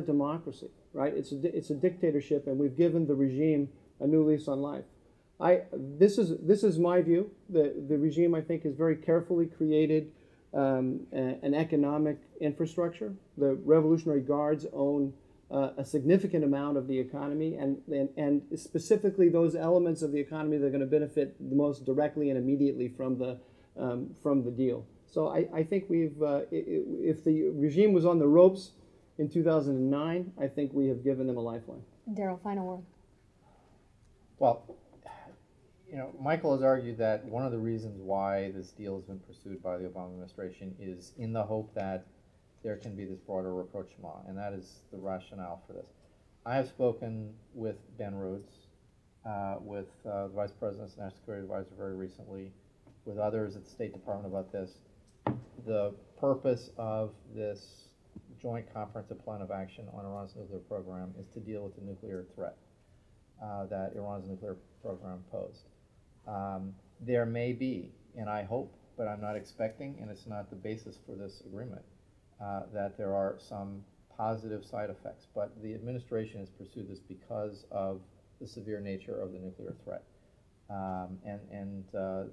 democracy, right? It's a dictatorship, and we've given the regime a new lease on life. This is my view. The regime, I think, has very carefully created an economic infrastructure. The Revolutionary Guards own a significant amount of the economy, and specifically those elements of the economy that are going to benefit the most directly and immediately from the deal. So I think we've, if the regime was on the ropes in 2009, I think we have given them a lifeline. Daryl, final word. Well, you know, Michael has argued that one of the reasons why this deal has been pursued by the Obama administration is in the hope that there can be this broader rapprochement, and that is the rationale for this. I have spoken with Ben Rhodes, with the Vice President's National Security Advisor very recently, with others at the State Department about this. The purpose of this Joint Comprehensive Plan of Action on Iran's nuclear program is to deal with the nuclear threat that Iran's nuclear program posed. There may be, and I hope, but I'm not expecting, and it's not the basis for this agreement, that there are some positive side effects, but the administration has pursued this because of the severe nature of the nuclear threat. And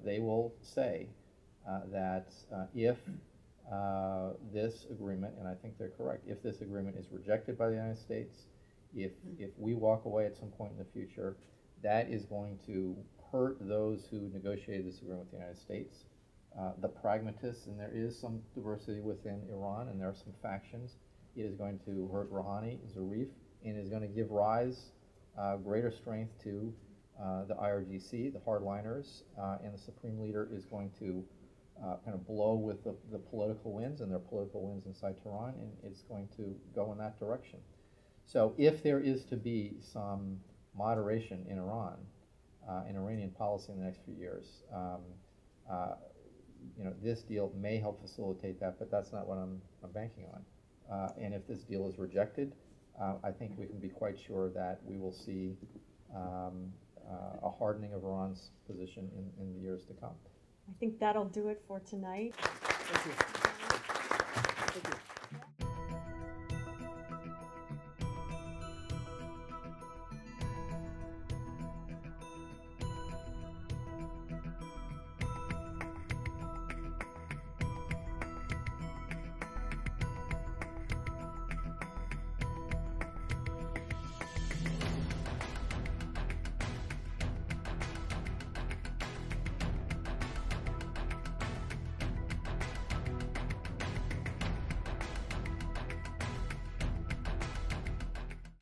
they will say that if this agreement, and I think they're correct, if this agreement is rejected by the United States, if we walk away at some point in the future, that is going to hurt those who negotiated this agreement with the United States. The pragmatists, and there is some diversity within Iran, and there are some factions. It is going to hurt Rouhani, Zarif, and is going to give rise, greater strength to the IRGC, the hardliners, and the Supreme Leader is going to kind of blow with the political winds, and their political winds inside Tehran, and it's going to go in that direction. So if there is to be some moderation in Iran, in Iranian policy in the next few years, you know, this deal may help facilitate that, but that's not what I'm banking on. And if this deal is rejected, I think we can be quite sure that we will see a hardening of Iran's position in the years to come. I think that'll do it for tonight. Thank you.